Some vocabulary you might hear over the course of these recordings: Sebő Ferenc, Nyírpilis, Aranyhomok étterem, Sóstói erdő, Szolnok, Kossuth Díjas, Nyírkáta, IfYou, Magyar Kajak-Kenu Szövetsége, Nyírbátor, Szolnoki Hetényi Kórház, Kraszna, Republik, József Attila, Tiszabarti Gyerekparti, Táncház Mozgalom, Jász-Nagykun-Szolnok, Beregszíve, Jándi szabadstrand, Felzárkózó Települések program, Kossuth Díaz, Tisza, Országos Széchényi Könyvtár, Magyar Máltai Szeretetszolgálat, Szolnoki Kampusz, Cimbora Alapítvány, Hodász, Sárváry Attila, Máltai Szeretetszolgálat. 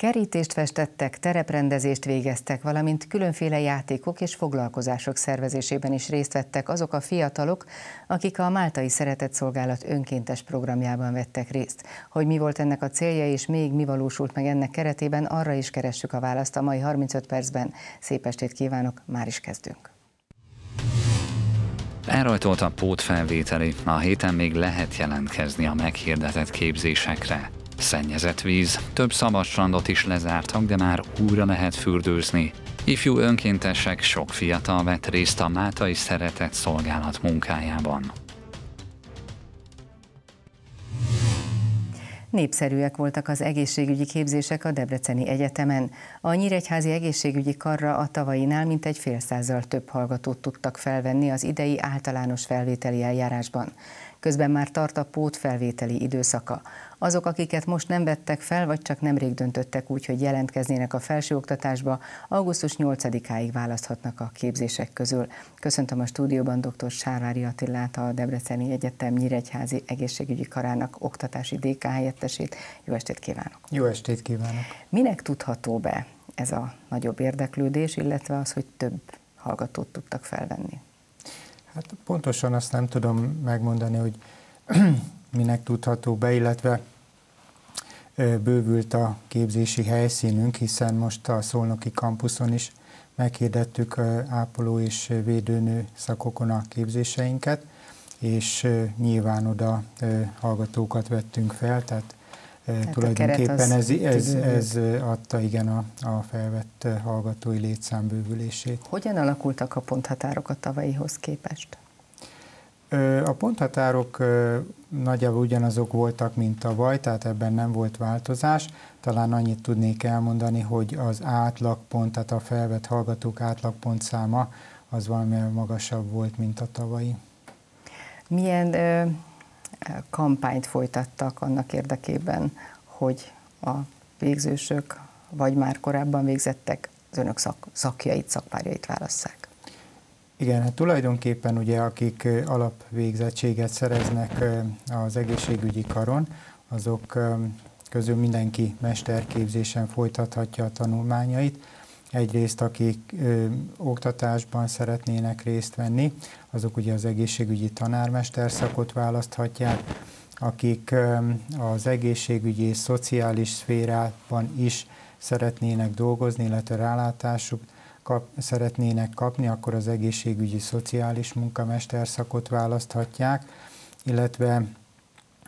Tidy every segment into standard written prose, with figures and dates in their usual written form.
Kerítést festettek, tereprendezést végeztek, valamint különféle játékok és foglalkozások szervezésében is részt vettek azok a fiatalok, akik a Máltai Szeretetszolgálat önkéntes programjában vettek részt. Hogy mi volt ennek a célja, és még mi valósult meg ennek keretében, arra is keressük a választ a mai 35 percben. Szép estét kívánok, már is kezdünk! Elrajtolt a pótfelvételi, a héten még lehet jelentkezni a meghirdetett képzésekre. Szennyezett víz, több szabadstrandot is lezártak, de már újra lehet fürdőzni. Ifjú önkéntesek sok fiatal vett részt a Máltai Szeretetszolgálat munkájában. Népszerűek voltak az egészségügyi képzések a Debreceni Egyetemen. A Nyíregyházi Egészségügyi Karra a tavainál mintegy 100%-kal több hallgatót tudtak felvenni az idei általános felvételi eljárásban. Közben már tart a pótfelvételi időszaka. Azok, akiket most nem vettek fel, vagy csak nemrég döntöttek úgy, hogy jelentkeznének a felsőoktatásba, augusztus 8-áig választhatnak a képzések közül. Köszöntöm a stúdióban dr. Sárváry Attilát, a Debreceni Egyetem Nyíregyházi Egészségügyi Karának oktatási DK helyettesét. Jó estét kívánok! Jó estét kívánok! Minek tudható be ez a nagyobb érdeklődés, illetve az, hogy több hallgatót tudtak felvenni? Hát pontosan azt nem tudom megmondani, hogy minek tudható be, illetve bővült a képzési helyszínünk, hiszen most a Szolnoki Kampuszon is meghirdettük ápoló és védőnő szakokon a képzéseinket, és nyilván oda hallgatókat vettünk fel, tehát tulajdonképpen ez adta igen a felvett hallgatói létszám bővülését. Hogyan alakultak a ponthatárok a tavalyihoz képest? A ponthatárok nagyjából ugyanazok voltak, mint tavaly, tehát ebben nem volt változás. Talán annyit tudnék elmondani, hogy az átlagpont, tehát a felvett hallgatók átlagpontszáma az valamilyen magasabb volt, mint a tavalyi. Milyen kampányt folytattak annak érdekében, hogy a végzősök, vagy már korábban végzettek, az önök szakpárjait válasszák? Igen, hát tulajdonképpen ugye akik alapvégzettséget szereznek az egészségügyi karon, azok közül mindenki mesterképzésen folytathatja a tanulmányait. Egyrészt akik oktatásban szeretnének részt venni, azok ugye az egészségügyi tanármester szakot választhatják, akik az egészségügyi és szociális szférában is szeretnének dolgozni, illetve rálátásuk szeretnének kapni, akkor az egészségügyi szociális munkamester szakot választhatják, illetve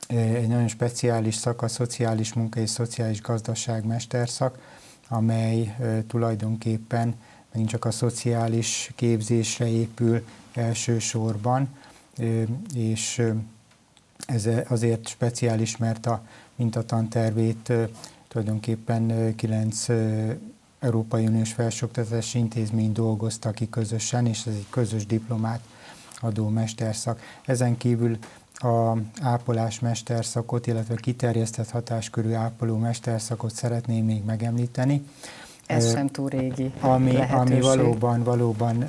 egy nagyon speciális szak a szociális munka és szociális gazdaság mesterszak, amely tulajdonképpen megint csak a szociális képzésre épül elsősorban, és ez azért speciális, mert a mintatantervét tulajdonképpen 9 Európai Uniós Felsőoktatási Intézmény dolgozta ki közösen, és ez egy közös diplomát adó mesterszak. Ezen kívül az ápolás mesterszakot, illetve kiterjesztett hatáskörű ápoló mesterszakot szeretném még megemlíteni. Ez sem túl régi lehetőség. Ami valóban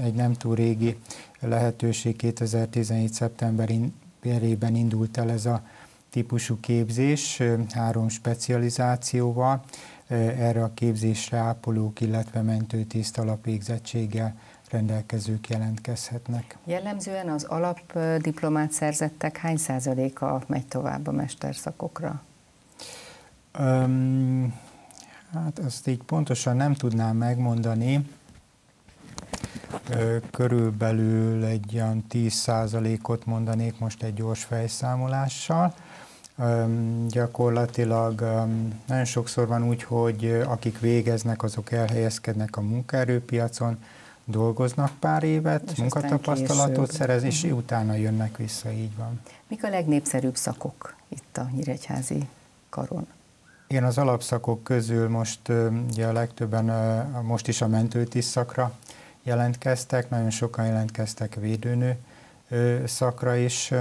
egy nem túl régi lehetőség. 2017. szeptemberében indult el ez a típusú képzés, 3 specializációval. Erre a képzésre ápolók, illetve mentőtiszt alapvégzettséggel rendelkezők jelentkezhetnek. Jellemzően az alapdiplomát szerzettek hány százaléka megy tovább a mesterszakokra? Hát azt így pontosan nem tudnám megmondani. Körülbelül egy olyan 10%-ot mondanék most egy gyors fejszámolással. Gyakorlatilag nagyon sokszor van úgy, hogy akik végeznek, azok elhelyezkednek a munkaerőpiacon, dolgoznak pár évet, munkatapasztalatot szerez, és utána jönnek vissza, így van. Mik a legnépszerűbb szakok itt a Nyíregyházi karon? Igen, az alapszakok közül most ugye a legtöbben most is a mentőtiszt szakra jelentkeztek, nagyon sokan jelentkeztek védőnő szakra is,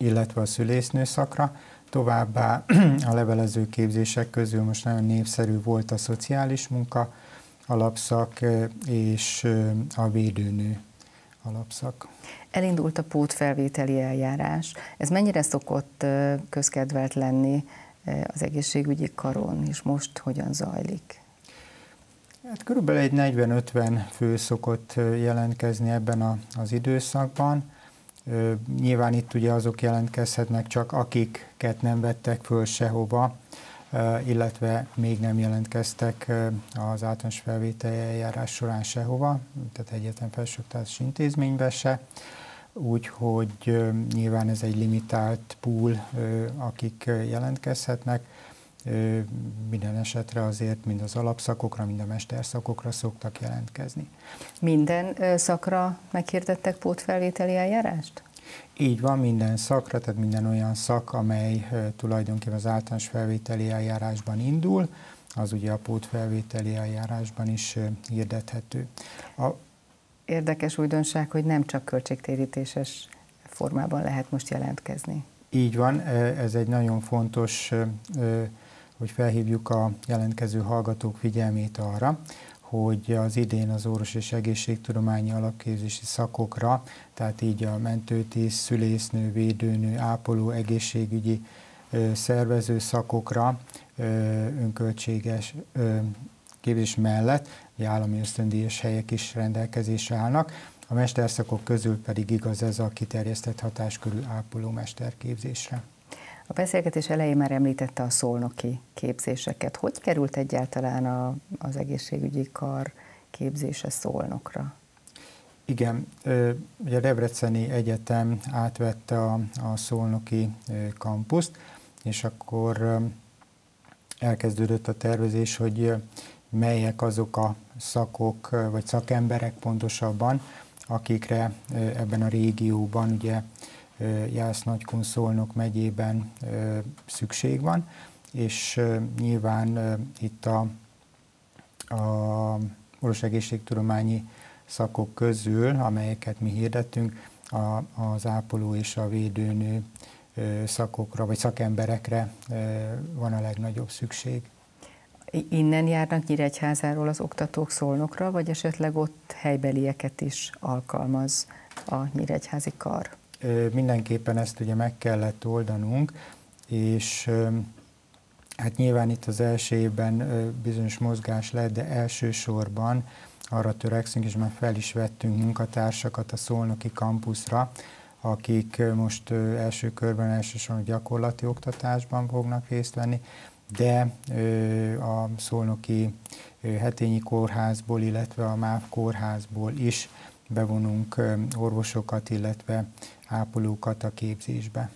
illetve a szülésznő szakra. Továbbá a levelező képzések közül most nagyon népszerű volt a szociális munka alapszak és a védőnő alapszak. Elindult a pótfelvételi eljárás. Ez mennyire szokott közkedvelt lenni az egészségügyi karon, és most hogyan zajlik? Hát körülbelül egy 40-50 fő szokott jelentkezni ebben az időszakban. Nyilván itt ugye azok jelentkezhetnek csak, akiket nem vettek föl sehova, illetve még nem jelentkeztek az általános felvételi eljárás során sehova, tehát egyetem felsőoktatási intézménybe se, úgyhogy nyilván ez egy limitált pool, akik jelentkezhetnek. Minden esetre azért mind az alapszakokra, mind a mesterszakokra szoktak jelentkezni. Minden szakra meghirdettek pótfelvételi eljárást? Így van, minden szakra, tehát minden olyan szak, amely tulajdonképpen az általános felvételi eljárásban indul, az ugye a pótfelvételi eljárásban is hirdethető. Érdekes újdonság, hogy nem csak költségtérítéses formában lehet most jelentkezni. Így van, ez egy nagyon fontos, hogy felhívjuk a jelentkező hallgatók figyelmét arra, hogy az idén az orvos és egészségtudományi alapképzési szakokra, tehát így a mentőtíz, szülésznő, védőnő, ápoló, egészségügyi szervező szakokra önköltséges képzés mellett állami ösztöndíjas helyek is rendelkezésre állnak. A mesterszakok közül pedig igaz ez a kiterjesztett hatáskörű ápoló mesterképzésre. A beszélgetés elején már említette a szolnoki képzéseket. Hogy került egyáltalán az egészségügyi kar képzése Szolnokra? Igen, ugye a Debreceni Egyetem átvette a szolnoki kampuszt, és akkor elkezdődött a tervezés, hogy melyek azok a szakok, vagy szakemberek pontosabban, akikre ebben a régióban, ugye Jász-Nagykun-Szolnok megyében szükség van, és nyilván itt a orvosegészségtudományi szakok közül, amelyeket mi hirdettünk, az ápoló és a védőnő szakokra, vagy szakemberekre van a legnagyobb szükség. Innen járnak Nyíregyházáról az oktatók Szolnokra, vagy esetleg ott helybelieket is alkalmaz a nyíregyházi kar? Mindenképpen ezt ugye meg kellett oldanunk, és hát nyilván itt az első évben bizonyos mozgás lett, de elsősorban arra törekszünk, és már fel is vettünk munkatársakat a szolnoki kampuszra, akik most első körben elsősorban gyakorlati oktatásban fognak részt venni, de a Szolnoki Hetényi Kórházból, illetve a MÁV Kórházból is bevonunk orvosokat, illetve ápolókat a képzésbe.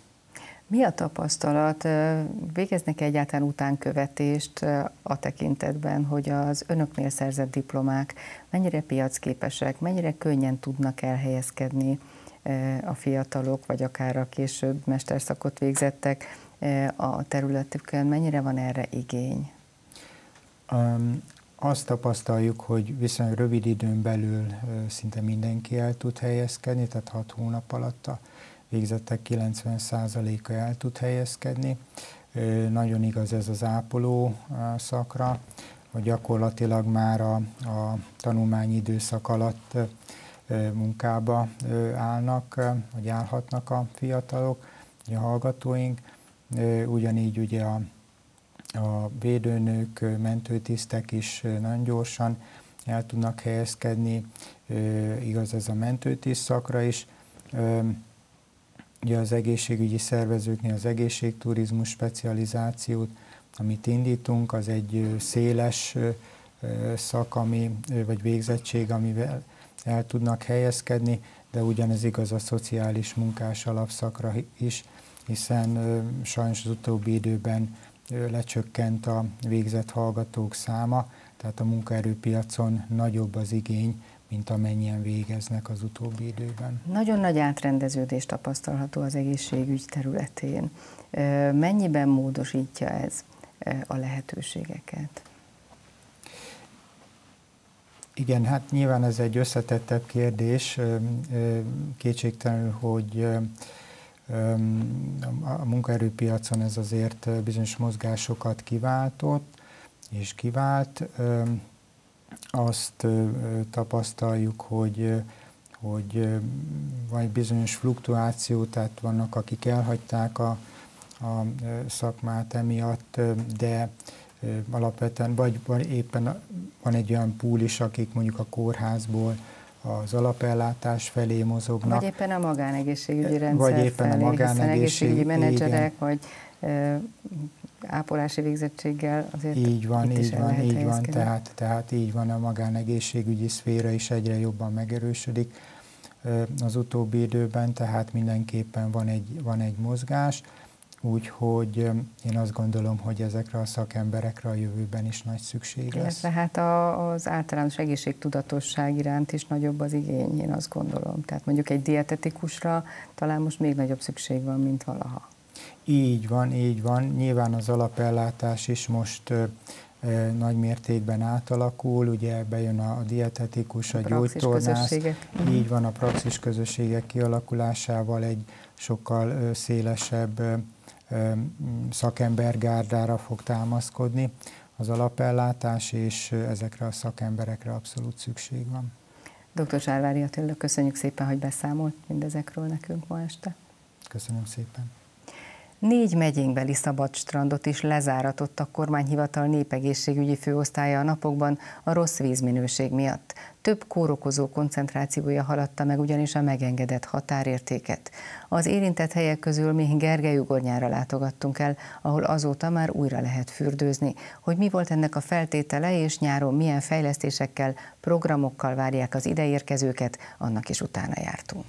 Mi a tapasztalat? Végeznek egyáltalán utánkövetést a tekintetben, hogy az önöknél szerzett diplomák mennyire piacképesek, mennyire könnyen tudnak elhelyezkedni a fiatalok, vagy akár a később mesterszakot végzettek a területükön, mennyire van erre igény? Azt tapasztaljuk, hogy viszonylag rövid időn belül szinte mindenki el tud helyezkedni, tehát 6 hónap alatt a végzettek 90%-a el tud helyezkedni. Nagyon igaz ez az ápoló szakra, hogy gyakorlatilag már a tanulmányi időszak alatt munkába állnak, vagy állhatnak a fiatalok, a hallgatóink. Ugyanígy ugye a védőnők, mentőtisztek is nagyon gyorsan el tudnak helyezkedni, igaz ez a mentőtiszt szakra is. Ugye az egészségügyi szervezőknél az egészségturizmus specializációt, amit indítunk, az egy széles szak, vagy végzettség, amivel el tudnak helyezkedni, de ugyanez igaz a szociális munkás alapszakra is, hiszen sajnos az utóbbi időben lecsökkent a végzett hallgatók száma, tehát a munkaerőpiacon nagyobb az igény, mint amennyien végeznek az utóbbi időben. Nagyon nagy átrendeződés tapasztalható az egészségügy területén. Mennyiben módosítja ez a lehetőségeket? Igen, hát nyilván ez egy összetettebb kérdés, kétségtelenül, hogy a munkaerőpiacon ez azért bizonyos mozgásokat kiváltott, és kivált. Azt tapasztaljuk, hogy van egy bizonyos fluktuáció, tehát vannak, akik elhagyták a szakmát emiatt, de alapvetően vagy éppen van egy olyan pool is, akik mondjuk a kórházból az alapellátás felé mozognak. Vagy éppen a magánegészségügyi rendszer vagy éppen felé, a magánegészségügyi menedzserek, vagy ápolási végzettséggel azért így van, tehát így van, a magánegészségügyi szféra is egyre jobban megerősödik az utóbbi időben, tehát mindenképpen van egy mozgás, úgyhogy én azt gondolom, hogy ezekre a szakemberekre a jövőben is nagy szükség lesz. Tehát az általános egészségtudatosság iránt is nagyobb az igény, én azt gondolom. Tehát mondjuk egy dietetikusra talán most még nagyobb szükség van, mint valaha. Így van, így van. Nyilván az alapellátás is most nagy mértékben átalakul, ugye bejön a dietetikus, a gyógytornász, így van, a praxis közösségek kialakulásával egy sokkal szélesebb szakembergárdára fog támaszkodni az alapellátás, és ezekre a szakemberekre abszolút szükség van. Dr. Sárváry Attila, köszönjük szépen, hogy beszámolt mindezekről nekünk ma este. Köszönöm szépen. 4 megyénkbeli szabadstrandot is lezáratott a kormányhivatal népegészségügyi főosztálya a napokban a rossz vízminőség miatt. Több kórokozó koncentrációja haladta meg ugyanis a megengedett határértéket. Az érintett helyek közül még Gergelyiugornyára látogattunk el, ahol azóta már újra lehet fürdőzni. Hogy mi volt ennek a feltétele, és nyáron milyen fejlesztésekkel, programokkal várják az ideérkezőket, annak is utána jártunk.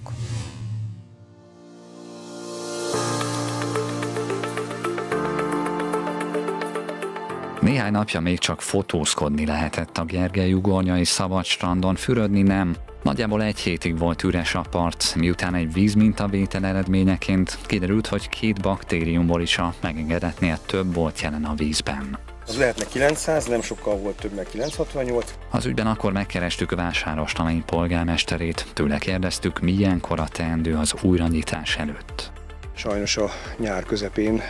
Néhány napja még csak fotózkodni lehetett a Gergelyiugornyai szabadstrandon, fürödni nem. Nagyjából egy hétig volt üres a part, miután egy vízmintavétel eredményeként kiderült, hogy 2 baktériumból is a megengedetnél több volt jelen a vízben. Az lehetne 900, nem sokkal volt több, meg 968. Az ügyben akkor megkerestük a Vásárosnamény polgármesterét, tőle kérdeztük, milyen kor a teendő az újranyitás előtt. Sajnos a nyár közepén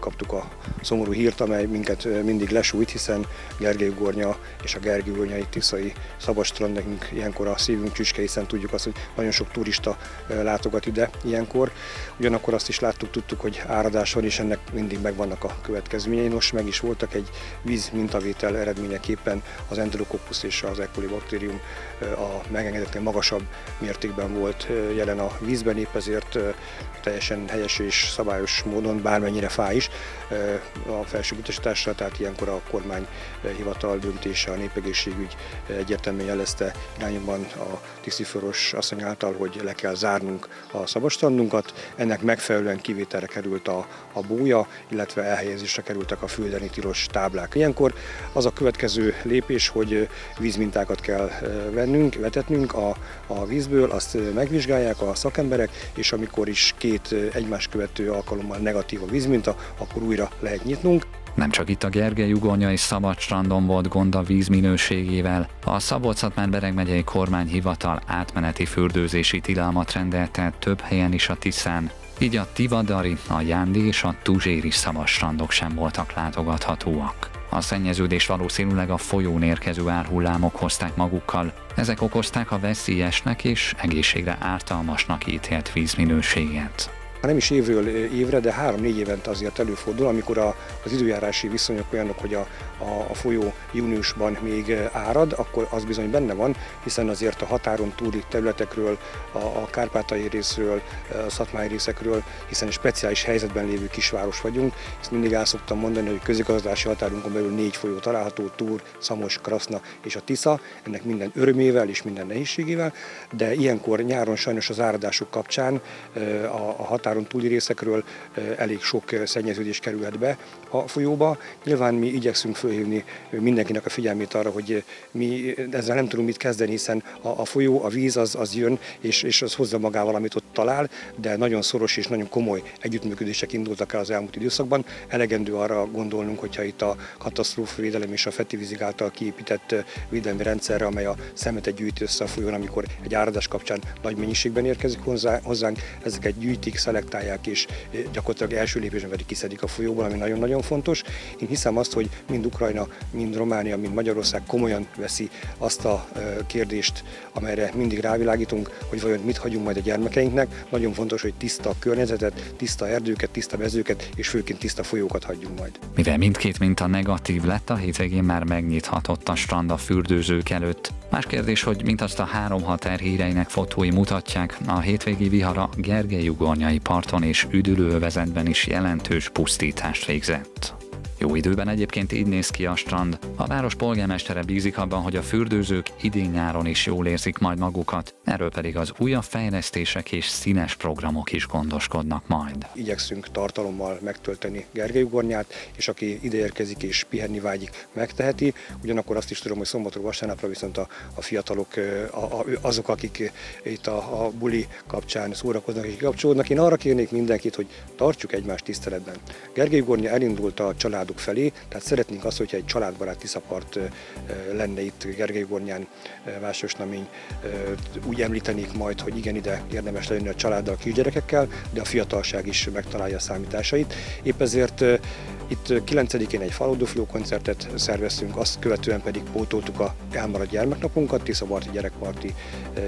kaptuk a szomorú hírt, amely minket mindig lesújt, hiszen Gergelyiugornya és a Gergelyiugornyai Tiszai szabadstrand nekünk ilyenkor a szívünk csücske, hiszen tudjuk azt, hogy nagyon sok turista látogat ide ilyenkor. Ugyanakkor azt is láttuk, tudtuk, hogy áradás van, és ennek mindig megvannak a következményei. Nos, meg is voltak egy víz mintavétel eredményeképpen az enterokoppusz és az E. coli baktérium a megengedetnél magasabb mértékben volt jelen a vízben, épp ezért teljesen helyes és szabályos módon, bármennyire fáj is, a felső utasításra, tehát ilyenkor a kormányhivatal döntése, a népegészségügy egyértelműen jelezte irányban a tisztifőrös asszony által, hogy le kell zárnunk a szabadstrandunkat. Ennek megfelelően kivételre került a bója, illetve elhelyezésre kerültek a földeni tilos táblák. Ilyenkor az a következő lépés, hogy vízmintákat kell vetetnünk a vízből, azt megvizsgálják a szakemberek, és amikor is 2 egymás követő alkalommal negatív a vízminta, akkor újra lehet nyitnunk. Nem csak itt a Gergelyiugornyai szabadstrandon volt gond a vízminőségével. A Szabolcs-Szatmár-Bereg megyei kormányhivatal átmeneti fürdőzési tilalmat rendelt el több helyen is a Tiszán. Így a Tivadari, a Jándi és a Tuzséri szabadstrandok sem voltak látogathatóak. A szennyeződés valószínűleg a folyón érkező árhullámok hozták magukkal. Ezek okozták a veszélyesnek és egészségre ártalmasnak ítélt vízminőséget. Nem is évről évre, de 3-4 évente azért előfordul, amikor az időjárási viszonyok olyanok, hogy a folyó júniusban még árad, akkor az bizony benne van, hiszen azért a határon túli területekről, a kárpátai részről, a szatmai részekről, hiszen speciális helyzetben lévő kisváros vagyunk. Ezt mindig el szoktam mondani, hogy közigazgatási határunkon belül 4 folyó található, Túr, Szamos, Kraszna és a Tisza, ennek minden örömével és minden nehézségével, de ilyenkor nyáron sajnos az áradások kapcsán a határ túli részekről elég sok szennyeződés kerülhet be a folyóba. Nyilván mi igyekszünk fölhívni mindenkinek a figyelmét arra, hogy mi ezzel nem tudunk mit kezdeni, hiszen a folyó, a víz az jön, és az hozza magával, amit ott talál, de nagyon szoros és nagyon komoly együttműködések indultak el az elmúlt időszakban. Elegendő arra gondolnunk, hogyha itt a katasztrófavédelem és a Fetivízig által kiépített védelmi rendszerre, amely a szemetet gyűjti össze a folyón, amikor egy áradás kapcsán nagy mennyiségben érkezik hozzánk, ezeket gyűjtik, szelektálják, és gyakorlatilag első lépésben pedig kiszedik a folyóból, ami nagyon-nagyon fontos. Én hiszem azt, hogy mind Ukrajna, mind Románia, mind Magyarország komolyan veszi azt a kérdést, amelyre mindig rávilágítunk, hogy vajon mit hagyunk majd a gyermekeinknek. Nagyon fontos, hogy tiszta a környezetet, tiszta erdőket, tiszta mezőket, és főként tiszta folyókat hagyjunk majd. Mivel mindkét minta negatív lett, a hétvégén már megnyithatott a strand a fürdőzők előtt. Más kérdés, hogy mindazt a három határ híreinek fotói mutatják, a hétvégi vihar a Gergelyiugornyai parton és üdülőövezetben is jelentős pusztítást végzett. Jó időben egyébként így néz ki a strand. A város polgármestere bízik abban, hogy a fürdőzők idén-nyáron is jól érzik majd magukat, erről pedig az újabb fejlesztések és színes programok is gondoskodnak majd. Igyekszünk tartalommal megtölteni Gergelyiugornyát, és aki ide érkezik és pihenni vágyik, megteheti. Ugyanakkor azt is tudom, hogy szombatról vasárnapra viszont a fiatalok, azok, akik itt a buli kapcsán szórakoznak és kapcsolódnak, én arra kérnék mindenkit, hogy tartsuk egymást tiszteletben. Gergelyiugornya elindult a család felé, tehát szeretnénk azt, hogyha egy családbarát Tiszapart lenne itt Gergelyiugornyán, Vásárosnamény. Úgy említenék majd, hogy igen, ide érdemes lenni a családdal, kisgyerekekkel, de a fiatalság is megtalálja a számításait. Épp ezért itt 9-én egy Follow the Flow koncertet szerveztünk, azt követően pedig pótoltuk a elmaradt gyermeknapunkat, Tiszabarti Gyerekparti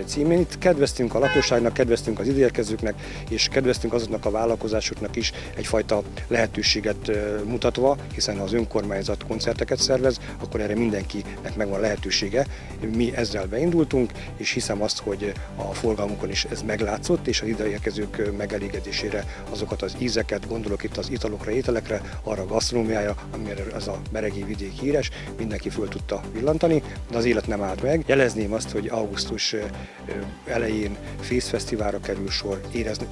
címén. Itt kedveztünk a lakosságnak, kedveztünk az ideérkezőknek, és kedveztünk azoknak a vállalkozásoknak is egyfajta lehetőséget mutatva, hiszen ha az önkormányzat koncerteket szervez, akkor erre mindenkinek megvan lehetősége. Mi ezzel beindultunk, és hiszem azt, hogy a forgalmunkon is ez meglátszott, és az ideérkezők megelégedésére azokat az ízeket, gondolok itt az italokra, ételekre, arra a gasztronómiája, amire ez a beregi vidék híres, mindenki föl tudta villantani, de az élet nem állt meg. Jelezném azt, hogy augusztus elején PET-fesztiválra kerül sor,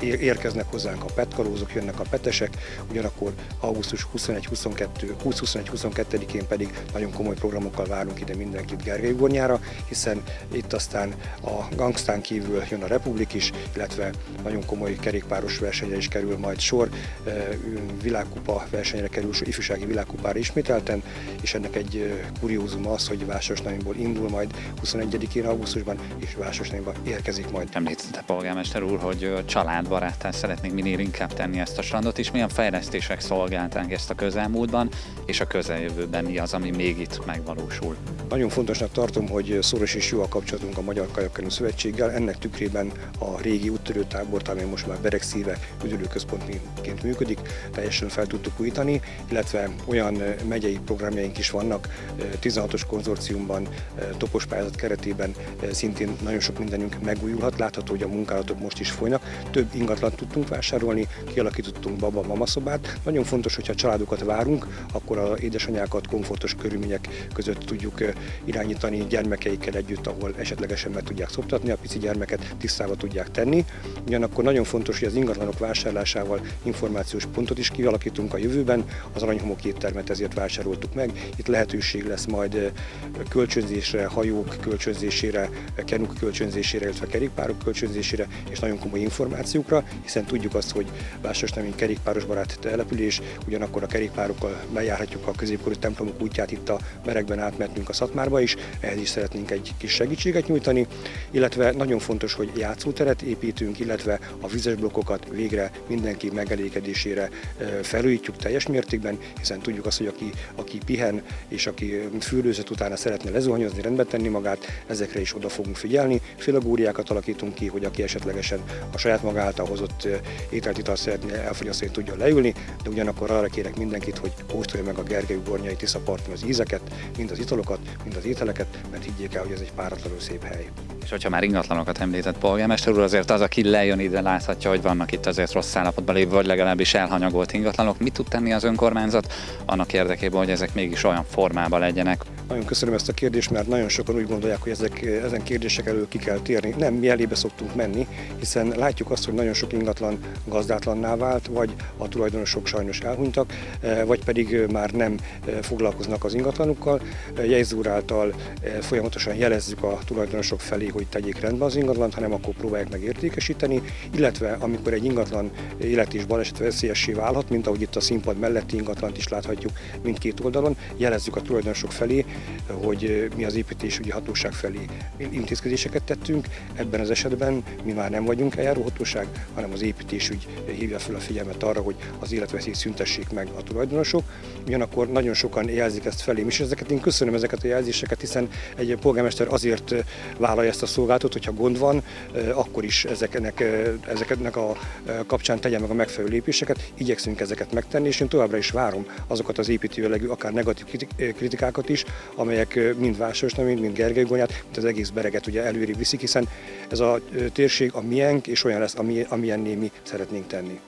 érkeznek hozzánk a PET-kalózok, jönnek a PET-esek, ugyanakkor augusztus 20-21-22-én pedig nagyon komoly programokkal várunk ide mindenkit Gergelyiugornyára, hiszen itt aztán a gangstán kívül jön a Republik is, illetve nagyon komoly kerékpáros versenyre is kerül majd sor, világkupa versenyre kerül sor, ifjúsági világkupára ismételten, és ennek egy kuriózuma az, hogy Vásárosnaményból indul majd 21-én augusztusban, és Vásárosnaményba érkezik majd. Említette polgármester úr, hogy családbaráttá szeretnénk minél inkább tenni ezt a strandot, és milyen fejlesztések szolgálták ezt a közelmúltban, és a közeljövőben mi az, ami még itt megvalósul. Nagyon fontosnak tartom, hogy szoros és jó a kapcsolatunk a Magyar Kajak-Kenu Szövetséggel. Ennek tükrében a régi úttörőtábor, ami most már Beregszíve üdülőközpontként működik, teljesen fel tudtuk újítani, illetve olyan megyei programjaink is vannak, 16-os konzorciumban, topos pályázat keretében szintén nagyon sok mindenünk megújulhat, látható, hogy a munkálatok most is folynak, több ingatlant tudtunk vásárolni, kialakítottunk baba-mama szobát. Nagyon fontos, hogyha családokat várunk, akkor az édesanyákat komfortos körülmények között tudjuk irányítani gyermekeikkel együtt, ahol esetlegesen meg tudják szoptatni a pici gyermeket, tisztába tudják tenni. Ugyanakkor nagyon fontos, hogy az ingatlanok vásárlásával információs pontot is kialakítunk a jövőben, az Aranyhomok éttermet ezért vásároltuk meg. Itt lehetőség lesz majd kölcsönzésre, hajók kölcsönzésére, kenuk kölcsönzésére, illetve kerékpárok kölcsönzésére, és nagyon komoly információkra, hiszen tudjuk azt, hogy Vásárosnamény kerékpárosbarát település, ugyanakkor a kerékpárokkal lejárhatjuk a középkori templomok útját, itt a Beregben átmentünk a Szatmárba is, ehhez is szeretnénk egy kis segítséget nyújtani, illetve nagyon fontos, hogy játszóteret építünk, illetve a vizes blokkokat végre mindenki megelégedésére felújítjuk teljes mértékben, hiszen tudjuk azt, hogy aki pihen és aki fürdőzött utána szeretne lezuhanyozni, rendbe tenni magát, ezekre is oda fogunk figyelni. Filagóriákat alakítunk ki, hogy aki esetlegesen a saját maga által hozott ételt, italt szeretne elfogyasztani, tudja leülni, de ugyanakkor arra kérek mindenkit, hogy kóstolja meg a Gergelyiugornyai Tisza parton az ízeket, mind az italokat, mind az ételeket, mert higgyék el, hogy ez egy páratlanul szép hely. És hogyha már ingatlanokat említett polgármester úr, azért az, aki lejön ide, láthatja, hogy vannak itt azért rossz állapotban lévő, vagy legalábbis elhanyagolt ingatlanok. Mit tud tenni az önkormányzat annak érdekében, hogy ezek mégis olyan formában legyenek? Nagyon köszönöm ezt a kérdést, mert nagyon sokan úgy gondolják, hogy ezen kérdések elől ki kell térni. Nem, mi elébe szoktunk menni, hiszen látjuk azt, hogy nagyon sok ingatlan gazdátlanná vált, vagy a tulajdonosok sajnos elhunytak, vagy pedig már nem foglalkoznak az ingatlanukkal. Jegyző úr által folyamatosan jelezzük a tulajdonosok felé, hogy tegyék rendbe az ingatlant, hanem akkor próbálják meg értékesíteni, illetve amikor egy ingatlan élet és baleset veszélyessé válhat, mint ahogy itt a színpad mellett épületi ingatlant is láthatjuk mindkét oldalon. Jelezzük a tulajdonosok felé, hogy mi az építésügyi hatóság felé intézkedéseket tettünk. Ebben az esetben mi már nem vagyunk eljáró hatóság, hanem az építésügy hívja fel a figyelmet arra, hogy az életveszélyt szüntessék meg a tulajdonosok. Ugyanakkor nagyon sokan jelzik ezt felém is, és ezeket én köszönöm, ezeket a jelzéseket, hiszen egy polgármester azért vállalja ezt a szolgáltatót, hogyha gond van, akkor is ezeknek a kapcsán tegye meg a megfelelő lépéseket. Igyekszünk ezeket megtenni, és én továbbra is várom azokat az építő jellegű, akár negatív kritikákat is, amelyek mind Vásárosnaményt, mind Gergelyiugornyát, mint az egész Bereget ugye előrébb viszik, hiszen ez a térség a miénk, és olyan lesz, amilyenné mi szeretnénk tenni.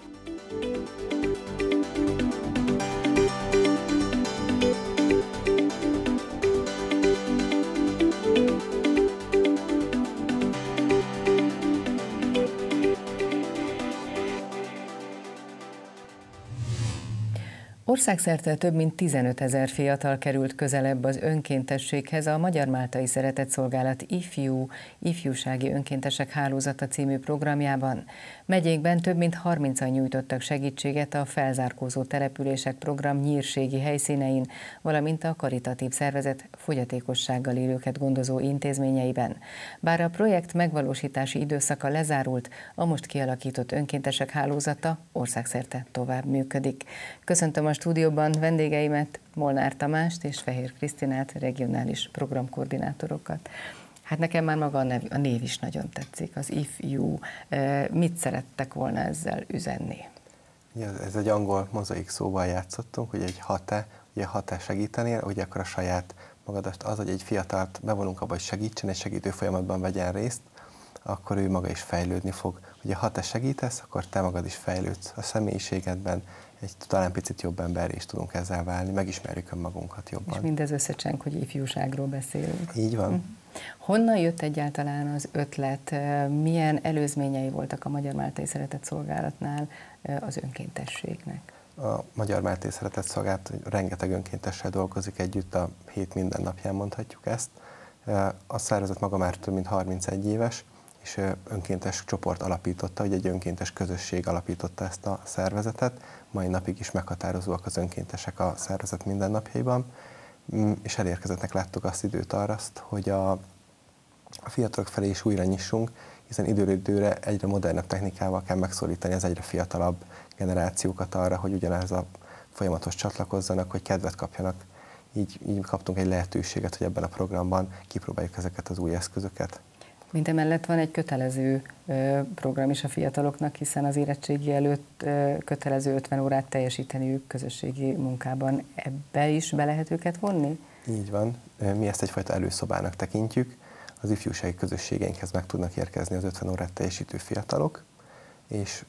Országszerte több mint 15 000 fiatal került közelebb az önkéntességhez a Magyar Máltai Szeretetszolgálat IfYou, Ifjúsági önkéntesek hálózata című programjában. Megyékben több mint 30-an nyújtottak segítséget a Felzárkózó Települések program nyírségi helyszínein, valamint a karitatív szervezet fogyatékossággal élőket gondozó intézményeiben. Bár a projekt megvalósítási időszaka lezárult, a most kialakított önkéntesek hálózata országszerte tovább működik. Köszöntöm a stúdióban vendégeimet, Molnár Tamást és Fehér Krisztinát, regionális programkoordinátorokat. Hát nekem már maga a név is nagyon tetszik, az IfYou. Mit szerettek volna ezzel üzenni? Ez egy angol mozaik szóval játszottunk, hogy egy ha te segítenél, ugye akkor a saját magadat, az, hogy egy fiatalt bevonunk abba, hogy segítsen, egy segítő folyamatban vegyen részt, akkor ő maga is fejlődni fog. Ugye ha te segítesz, akkor te magad is fejlődsz a személyiségedben, egy talán picit jobb ember is tudunk ezzel válni, megismerjük önmagunkat jobban. És mindez összecseng, hogy ifjúságról beszélünk. Így van. Honnan jött egyáltalán az ötlet? Milyen előzményei voltak a Magyar Máltai Szeretetszolgálatnál az önkéntességnek? A Magyar Máltai Szeretetszolgálat rengeteg önkéntessel dolgozik együtt, a hét minden napján mondhatjuk ezt. A szervezet maga már több mint 31 éves, és önkéntes csoport alapította, ugye egy önkéntes közösség alapította ezt a szervezetet. Mai napig is meghatározóak az önkéntesek a szervezet mindennapjaiban, és elérkezettnek láttuk azt időt arra, hogy a fiatalok felé is újra nyissunk, hiszen időről időre egyre modernebb technikával kell megszólítani az egyre fiatalabb generációkat arra, hogy ugyanez a folyamatos csatlakozzanak, hogy kedvet kapjanak. Így kaptunk egy lehetőséget, hogy ebben a programban kipróbáljuk ezeket az új eszközöket. Mindemellett van egy kötelező program is a fiataloknak, hiszen az érettségi előtt kötelező 50 órát teljesíteniük közösségi munkában. Ebbe is be lehet őket vonni? Így van. Mi ezt egyfajta előszobának tekintjük. Az ifjúsági közösségeinkhez meg tudnak érkezni az 50 órát teljesítő fiatalok, és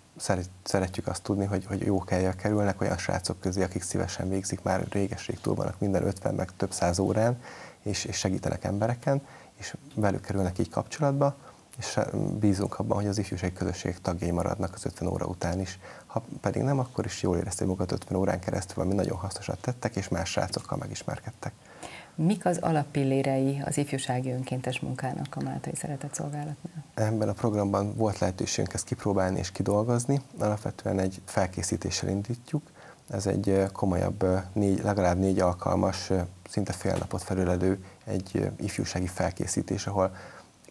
szeretjük azt tudni, hogy jó helyre kerülnek olyan srácok közé, akik szívesen végzik, már réges-rég túl vannak minden 50 meg több száz órán, és segítenek embereken, és velük kerülnek így kapcsolatba, és bízunk abban, hogy az ifjúsági közösség tagjai maradnak az 50 óra után is. Ha pedig nem, akkor is jól érezték magukat 50 órán keresztül, ami nagyon hasznosat tettek, és más srácokkal megismerkedtek. Mik az alappillérei az ifjúsági önkéntes munkának a Máltai Szeretetszolgálatnál? Ebben a programban volt lehetőségünk ezt kipróbálni és kidolgozni. Alapvetően egy felkészítéssel indítjuk. Ez egy komolyabb, legalább négy alkalmas, szinte fél napot felülelő egy ifjúsági felkészítés, ahol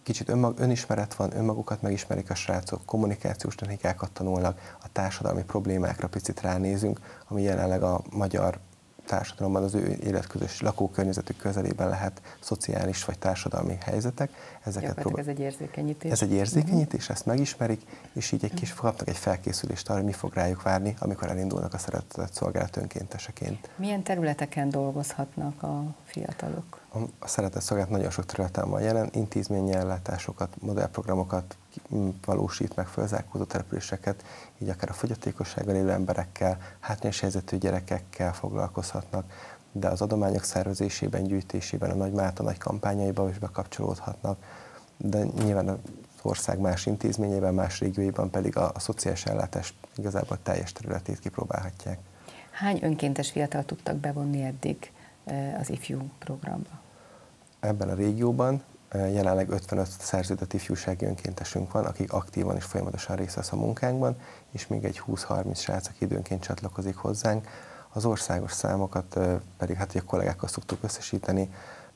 kicsit önismeret van, önmagukat megismerik a srácok, kommunikációs technikákat tanulnak, a társadalmi problémákra picit ránézünk, ami jelenleg a magyar társadalomban az ő életközös lakókörnyezetük közelében lehet szociális vagy társadalmi helyzetek. Ez egy érzékenyítés. Ez egy érzékenyítés, ezt megismerik, és így egy kis kapnak egy felkészülést arra, hogy mi fog rájuk várni, amikor elindulnak a szeretetszolgálat önkénteseként. Milyen területeken dolgozhatnak a fiatalok? A szeretetszolgálat nagyon sok területen van jelen, intézményi ellátásokat, modellprogramokat valósít meg, felzárkózó településeket, így akár a fogyatékossággal élő emberekkel, hátrányos helyzetű gyerekekkel foglalkozhatnak, de az adományok szervezésében, gyűjtésében, a Nagy Málta nagy kampányaiba is bekapcsolódhatnak, de nyilván az ország más intézményében, más régióiban pedig a szociális ellátás igazából teljes területét kipróbálhatják. Hány önkéntes fiatal tudtak bevonni eddig az IfYou programba? Ebben a régióban jelenleg 55 szerződött ifjúsági önkéntesünk van, akik aktívan és folyamatosan részt vesz a munkánkban, és még egy 20-30 srác, aki időnként csatlakozik hozzánk. Az országos számokat pedig hát a kollégákkal szoktuk összesíteni,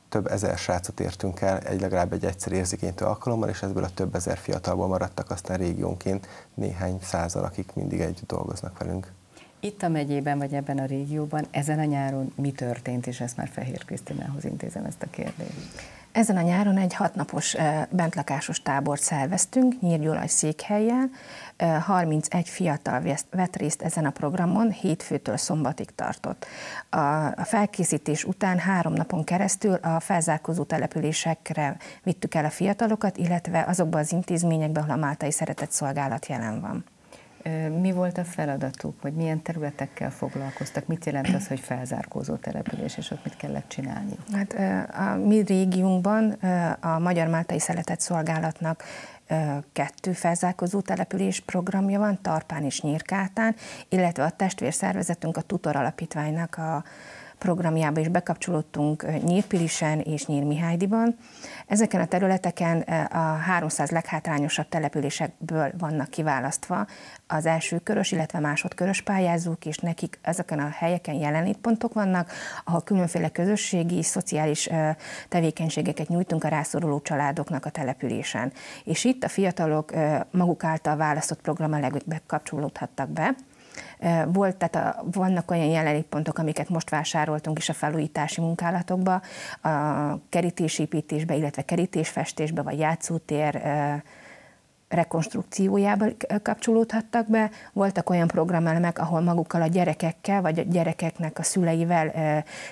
több ezer srácot értünk el legalább egy egyszer érzékenyítő alkalommal, és ebből a több ezer fiatalból maradtak aztán régiónként néhány százal, akik mindig együtt dolgoznak velünk. Itt a megyében, vagy ebben a régióban, ezen a nyáron mi történt, és ezt már Fehér Krisztinához intézem ezt a kérdést. Ezen a nyáron egy 6 napos bentlakásos tábort szerveztünk Nyírgyulaj székhelyjel. 31 fiatal vett részt ezen a programon, hétfőtől szombatig tartott. A felkészítés után 3 napon keresztül a felzárkózó településekre vittük el a fiatalokat, illetve azokba az intézményekbe, ahol a Máltai Szeretetszolgálat jelen van. Mi volt a feladatuk, vagy milyen területekkel foglalkoztak? Mit jelent az, hogy felzárkózó település, és ott mit kellett csinálni? Hát a mi régiunkban a Magyar Máltai Szeretetszolgálatnak 2 felzárkózó település programja van, Tarpán és Nyírkátán, illetve a testvérszervezetünk a Tutor Alapítványnak a programjába is bekapcsolódtunk Nyírpilisen és Nyírmihályiban. Ezeken a területeken a 300 leghátrányosabb településekből vannak kiválasztva az elsőkörös, illetve másodkörös pályázók, és nekik ezeken a helyeken jelenlétpontok vannak, ahol különféle közösségi, szociális tevékenységeket nyújtunk a rászoruló családoknak a településen. És itt a fiatalok maguk által választott program legtöbben kapcsolódhattak be. Vannak olyan jelenlétpontok, amiket most vásároltunk is a felújítási munkálatokba, a kerítésépítésbe, illetve kerítésfestésbe, vagy játszótér rekonstrukciójába kapcsolódhattak be. Voltak olyan programelemek, ahol magukkal a gyerekekkel, vagy a gyerekeknek a szüleivel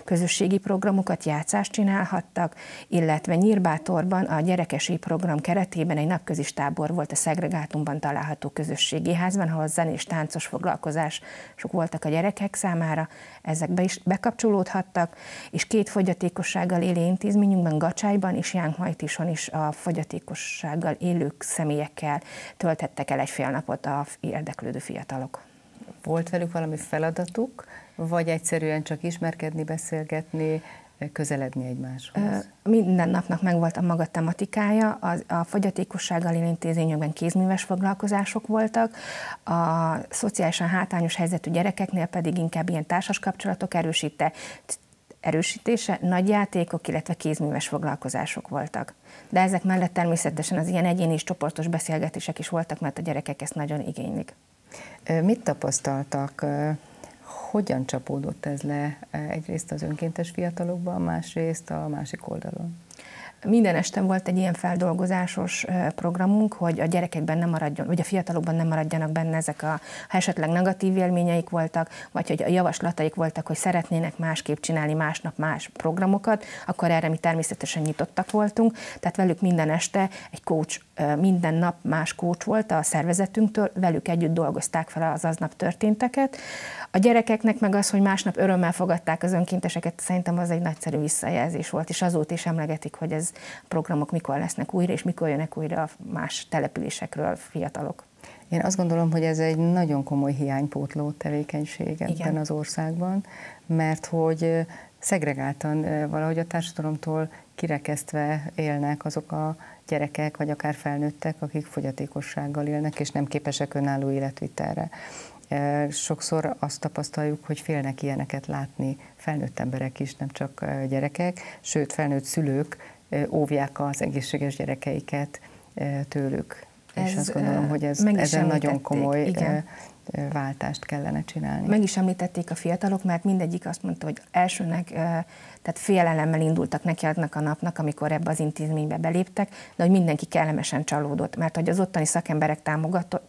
közösségi programokat, játszást csinálhattak, illetve Nyírbátorban a gyerekesi program keretében egy napközis tábor volt a szegregátumban található közösségi házban, ahol zenés, táncos foglalkozások voltak a gyerekek számára, ezekbe is bekapcsolódhattak, és 2 fogyatékossággal élő intézményünkben, Gacsájban és Jándhajtison is a fogyatékossággal élők személyekkel tölthettek el egy fél napot az érdeklődő fiatalok. Volt velük valami feladatuk, vagy egyszerűen csak ismerkedni, beszélgetni, közeledni egymáshoz? Minden napnak megvolt a maga tematikája, a fogyatékossággal élő intézményekben kézműves foglalkozások voltak, a szociálisan hátrányos helyzetű gyerekeknél pedig inkább ilyen társas kapcsolatok erősítése, nagy játékok, illetve kézműves foglalkozások voltak. De ezek mellett természetesen az ilyen egyéni és csoportos beszélgetések is voltak, mert a gyerekek ezt nagyon igénylik. Mit tapasztaltak? Hogyan csapódott ez le egyrészt az önkéntes fiatalokban, másrészt a másik oldalon? Minden este volt egy ilyen feldolgozásos programunk, hogy a gyerekekben nem maradjon, vagy a fiatalokban nem maradjanak benne ezek ha esetleg negatív élményeik voltak, vagy hogy a javaslataik voltak, hogy szeretnének másképp csinálni másnap más programokat, akkor erre mi természetesen nyitottak voltunk. Tehát velük minden este egy coach, minden nap más coach volt a szervezetünktől, velük együtt dolgozták fel az aznap történteket. A gyerekeknek meg az, hogy másnap örömmel fogadták az önkénteseket, szerintem az egy nagyszerű visszajelzés volt, és azóta is emlegetik, hogy ez programok mikor lesznek újra, és mikor jönnek újra a más településekről fiatalok. Én azt gondolom, hogy ez egy nagyon komoly hiánypótló tevékenység ebben az országban, mert hogy szegregáltan valahogy a társadalomtól kirekesztve élnek azok a gyerekek, vagy akár felnőttek, akik fogyatékossággal élnek, és nem képesek önálló életvitelre. Sokszor azt tapasztaljuk, hogy félnek ilyeneket látni, felnőtt emberek is, nem csak gyerekek, sőt, felnőtt szülők óvják az egészséges gyerekeiket tőlük. És azt gondolom, hogy ezen nagyon komoly váltást kellene csinálni. Meg is említették a fiatalok, mert mindegyik azt mondta, hogy elsőnek, tehát félelemmel indultak neki annak a napnak, amikor ebbe az intézménybe beléptek, de hogy mindenki kellemesen csalódott, mert hogy az ottani szakemberek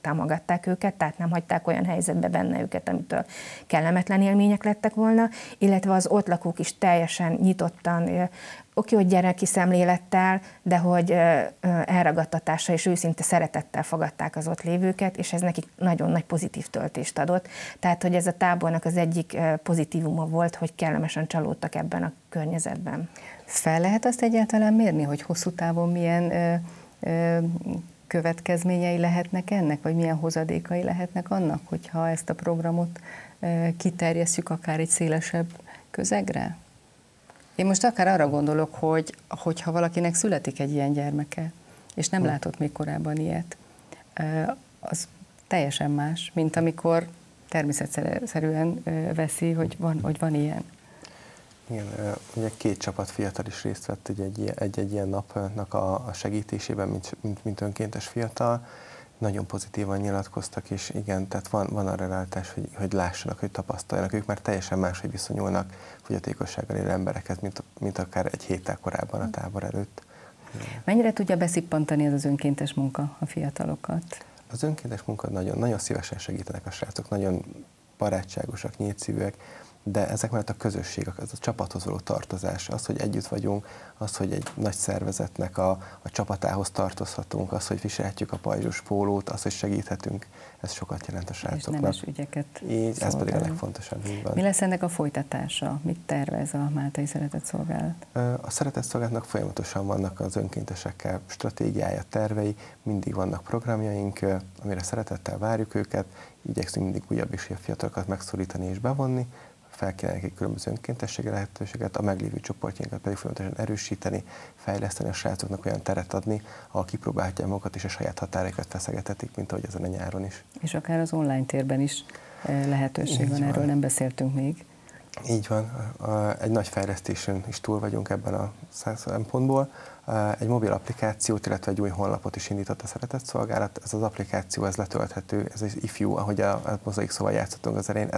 támogatták őket, tehát nem hagyták olyan helyzetbe benne őket, amitől kellemetlen élmények lettek volna, illetve az ott lakók is teljesen nyitottan, oké, hogy gyereki szemlélettel, de hogy elragadtatással és őszinte szeretettel fogadták az ott lévőket, és ez nekik nagyon nagy pozitív töltést adott. Tehát, hogy ez a tábornak az egyik pozitívuma volt, hogy kellemesen csalódtak ebben a környezetben. Fel lehet azt egyáltalán mérni, hogy hosszú távon milyen következményei lehetnek ennek, vagy milyen hozadékai lehetnek annak, hogyha ezt a programot kiterjesztjük akár egy szélesebb közegre? Én most akár arra gondolok, hogy ha valakinek születik egy ilyen gyermeke, és nem látott még korábban ilyet, az teljesen más, mint amikor természetszerűen veszi, hogy van ilyen. Igen, ugye két csapat fiatal is részt vett egy-egy ilyen napnak a segítésében, mint önkéntes fiatal. Nagyon pozitívan nyilatkoztak, és igen, tehát van arra ráltás, hogy lássanak, hogy tapasztaljanak. Ők már teljesen máshogy viszonyulnak fogyatékossággal élő emberekhez, mint akár egy héttel korábban a tábor előtt. Mennyire tudja beszippantani ez az önkéntes munka a fiatalokat? Az önkéntes munka nagyon szívesen segítenek a srácok, nagyon barátságosak, nyíltszívűek, de ezek mellett a közösség, az a csapathoz való tartozás, az, hogy együtt vagyunk, az, hogy egy nagy szervezetnek a csapatához tartozhatunk, az, hogy viselhetjük a pajzsos pólót, az, hogy segíthetünk, ez sokat jelent a srácoknak. Nemes ügyeket szolgálunk. Ez pedig a legfontosabb. Mi lesz ennek a folytatása? Mit tervez a Máltai Szeretetszolgálat? A Szeretetszolgálatnak folyamatosan vannak az önkéntesekkel stratégiája, tervei, mindig vannak programjaink, amire szeretettel várjuk őket, igyekszünk mindig újabb és fiatalokat megszólítani és bevonni, felkínálni nekik különböző önkéntességi lehetőséget, a meglévő csoportjainkat pedig folyamatosan erősíteni, fejleszteni, a srácoknak olyan teret adni, ahol kipróbálhatják magukat és a saját határaikat feszegethetik, mint ahogy ezen a nyáron is. És akár az online térben is lehetőség van, erről nem beszéltünk még. Így van, egy nagy fejlesztésen is túl vagyunk ebben a szempontból. Egy mobil applikációt, illetve egy új honlapot is indított a Szeretetszolgálat. Ez az applikáció, ez letölthető, ez az IfYou, ahogy a mozaik szóval játszottunk az elején,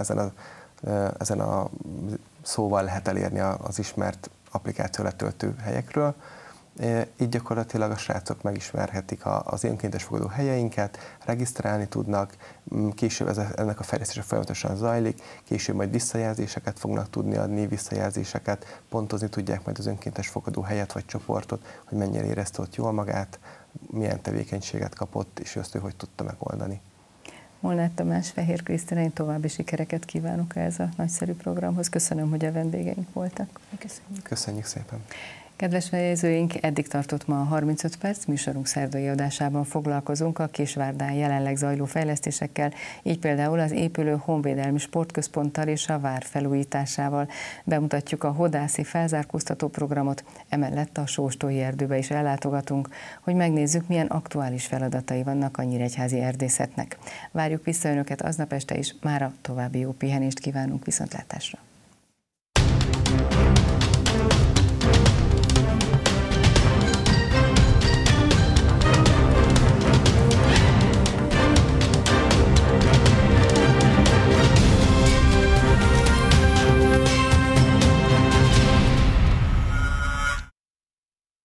ezen a szóval lehet elérni az ismert applikáció letöltő helyekről. Így gyakorlatilag a srácok megismerhetik az önkéntes fogadó helyeinket, regisztrálni tudnak, később ennek a fejlesztése folyamatosan zajlik, később majd visszajelzéseket fognak tudni adni, pontozni tudják majd az önkéntes fogadó helyet vagy csoportot, hogy mennyire érezte ott jól magát, milyen tevékenységet kapott, és azt ő hogy tudta megoldani. Molnár Tamás, Fehér Krisztina, én további sikereket kívánok ez a nagyszerű programhoz. Köszönöm, hogy a vendégeink voltak. Köszönjük. Köszönjük szépen. Kedves nézőink, eddig tartott ma a 35 perc, műsorunk szerdai adásában foglalkozunk a Kisvárdán jelenleg zajló fejlesztésekkel, így például az épülő honvédelmi sportközponttal és a vár felújításával. Bemutatjuk a hodászi felzárkóztató programot, emellett a sóstói erdőbe is ellátogatunk, hogy megnézzük, milyen aktuális feladatai vannak a nyíregyházi erdészetnek. Várjuk vissza önöket aznap este is, mára további jó pihenést kívánunk, viszontlátásra!